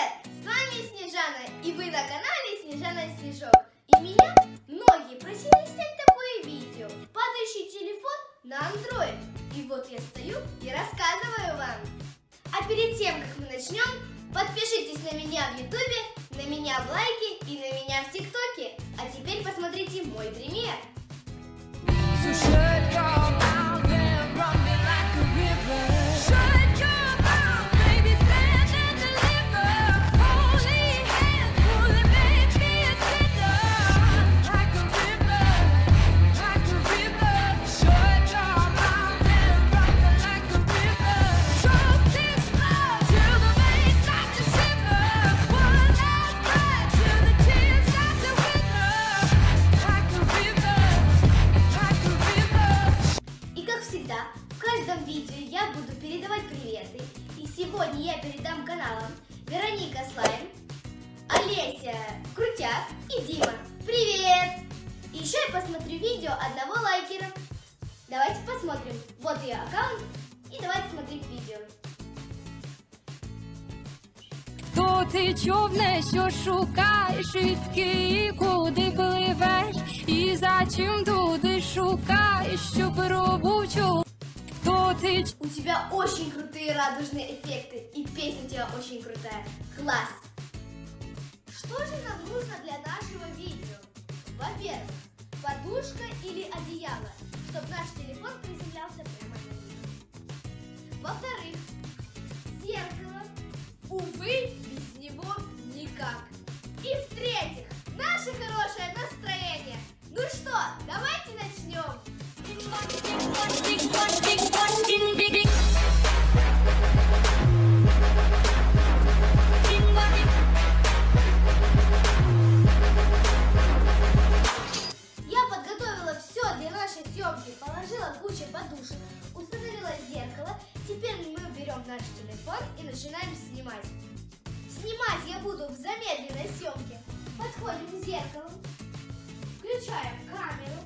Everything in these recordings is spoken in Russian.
Привет! С вами Снежана, и вы на канале Снежана Снежок. И меня многие просили снять такое видео. Падающий телефон на Android. И вот я стою и рассказываю вам. А перед тем, как мы начнем, подпишитесь на меня в Ютубе, на меня в Лайке и на меня в ТикТоке. А теперь посмотрите мой пример. Сегодня я передам каналам Вероника Слайм, Олеся Крутяк и Дима. Привет! И еще я посмотрю видео одного лайкера. Давайте посмотрим. Вот ее аккаунт. И давайте смотреть видео. Хто ти човне, що шукаєш, і куди пливеш, і зачем туди шукаєш, щоб робочу. У тебя очень крутые радужные эффекты, и песня у тебя очень крутая. Класс! Что же нам нужно для нашего видео? Во-первых, подушка или одеяло, чтобы наш телефон приземлялся прямо на него. Во-вторых, зеркало. Увы, без него никак. И в-третьих, наше хорошее настроение. Ну что, давайте начнем! Я подготовила все для нашей съемки, положила кучу подушек, установила зеркало. Теперь мы берем наш телефон и начинаем снимать. Снимать я буду в замедленной съемке. Подходим к зеркалу, включаем камеру.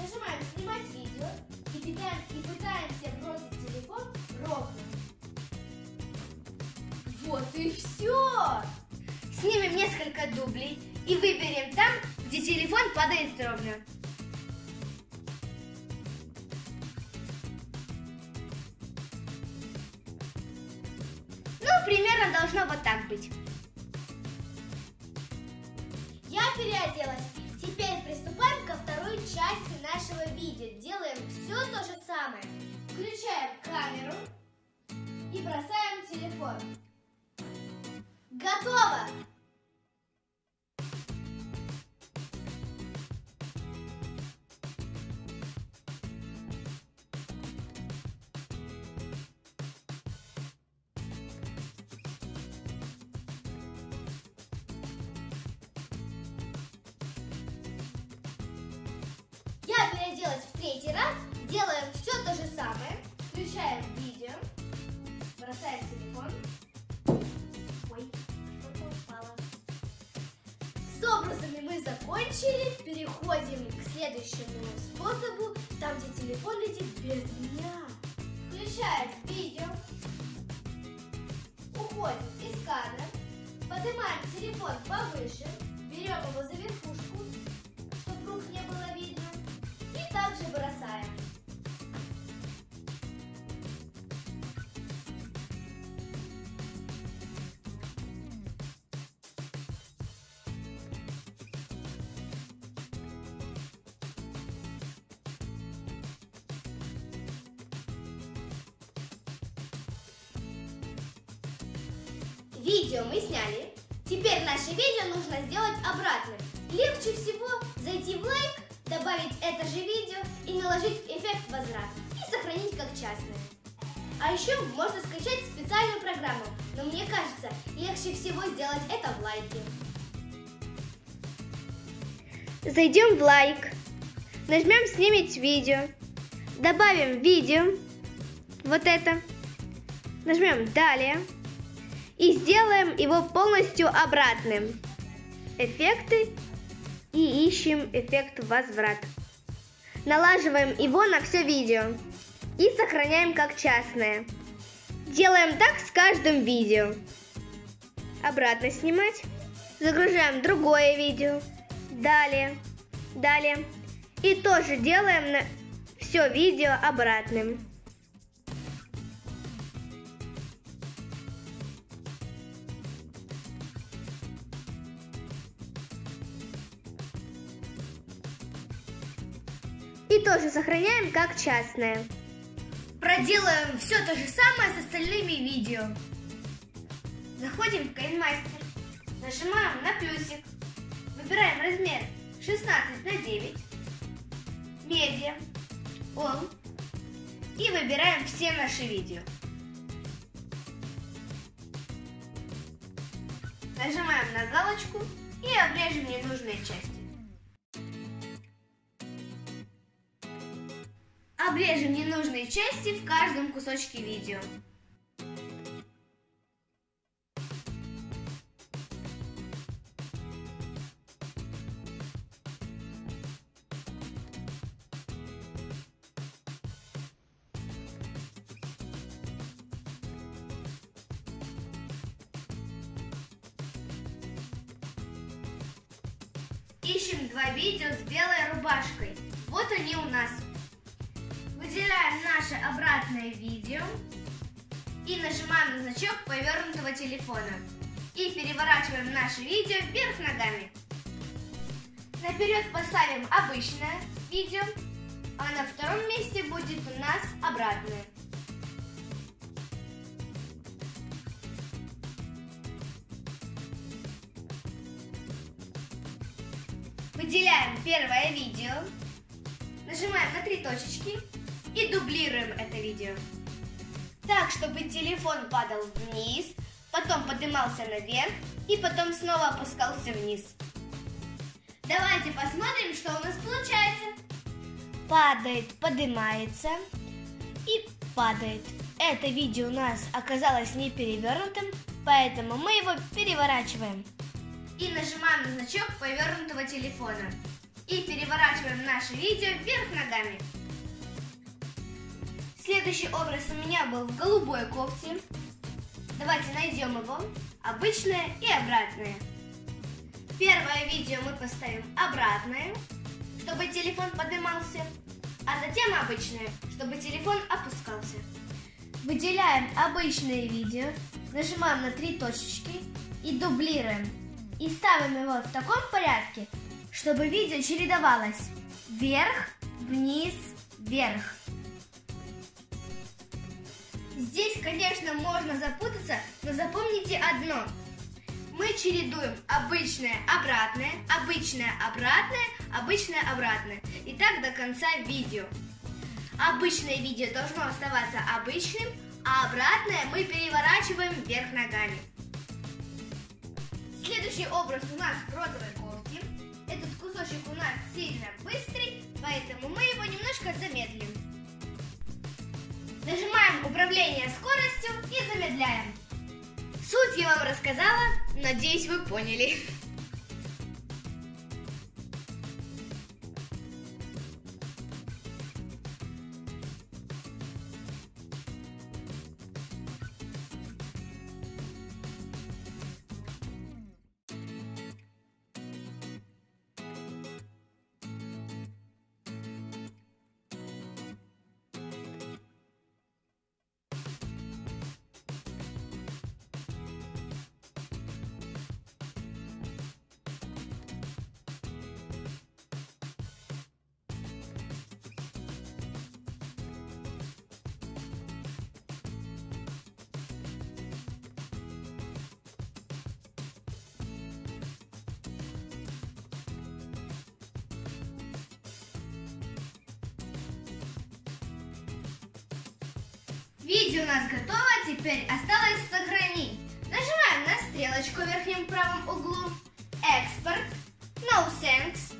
Нажимаем «Снимать видео» и пытаемся бросить телефон ровно. Вот и все! Снимем несколько дублей и выберем там, где телефон падает ровно. Ну, примерно должно вот так быть. Я переоделась. Теперь приступаем ко второй части нашего видео. Делаем все то же самое. Включаем камеру и бросаем телефон. Готово! Переделать в третий раз, делаем все то же самое, включаем видео, бросаем телефон. Ой, что-то упало. С образами мы закончили, переходим к следующему способу, там где телефон летит без меня. Включаем видео, уходим из кадра, поднимаем телефон повыше, берем его за верхушку, чтобы рук не было видно. Также бросаем. Видео мы сняли. Теперь наше видео нужно сделать обратно. Легче всего зайти в лайк, добавить это же видео и наложить эффект возврат и сохранить как частное. А еще можно скачать специальную программу, но мне кажется, легче всего сделать это в лайке. Зайдем в лайк, нажмем «Снимать видео», добавим видео, вот это, нажмем «Далее» и сделаем его полностью обратным. Эффекты. И ищем эффект возврат. Налаживаем его на все видео и сохраняем как частное. Делаем так с каждым видео. Обратно снимать. Загружаем другое видео. Далее. Далее. И тоже делаем на все видео обратным. И тоже сохраняем как частное. Проделаем все то же самое с остальными видео. Заходим в KineMaster. Нажимаем на плюсик. Выбираем размер 16:9. Медиа. All. И выбираем все наши видео. Нажимаем на галочку и обрежем ненужные части. Обрежем ненужные части в каждом кусочке видео. Ищем два видео с белой рубашкой. Вот они у нас. Выделяем наше обратное видео и нажимаем на значок повернутого телефона. И переворачиваем наше видео вверх ногами. Наперед поставим обычное видео, а на втором месте будет у нас обратное. Выделяем первое видео, нажимаем на 3 точечки и дублируем это видео. Так, чтобы телефон падал вниз, потом поднимался наверх и потом снова опускался вниз. Давайте посмотрим, что у нас получается. Падает, поднимается и падает. Это видео у нас оказалось не перевернутым, поэтому мы его переворачиваем. И нажимаем на значок повернутого телефона. И переворачиваем наше видео вверх ногами. Следующий образ у меня был в голубой кофте. Давайте найдем его. Обычное и обратное. Первое видео мы поставим обратное, чтобы телефон поднимался. А затем обычное, чтобы телефон опускался. Выделяем обычное видео. Нажимаем на 3 точечки и дублируем. И ставим его в таком порядке, чтобы видео чередовалось. Вверх, вниз, вверх. Здесь, конечно, можно запутаться, но запомните одно. Мы чередуем обычное, обратное, обычное, обратное, обычное, обратное. И так до конца видео. Обычное видео должно оставаться обычным, а обратное мы переворачиваем вверх ногами. Следующий образ у нас в розовой кофте. Этот кусочек у нас сильно быстрый, поэтому мы его немножко замедлим. Нажимаем управление скоростью и замедляем. Суть я вам рассказала, надеюсь, вы поняли. Видео у нас готово, теперь осталось сохранить. Нажимаем на стрелочку в верхнем правом углу, экспорт, no thanks.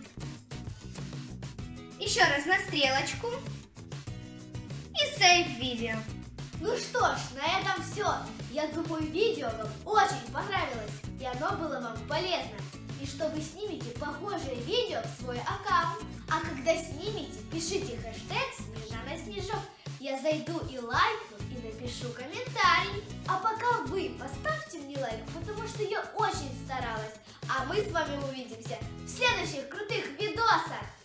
Еще раз на стрелочку и save видео. Ну что ж, на этом все. Я думаю, видео вам очень понравилось и оно было вам полезно. И что вы снимете похожие видео в свой аккаунт. А когда снимете, пишите хэштег «Снежана Снежок». Я зайду и лайкну, и напишу комментарий. А пока вы поставьте мне лайк, потому что я очень старалась. А мы с вами увидимся в следующих крутых видосах.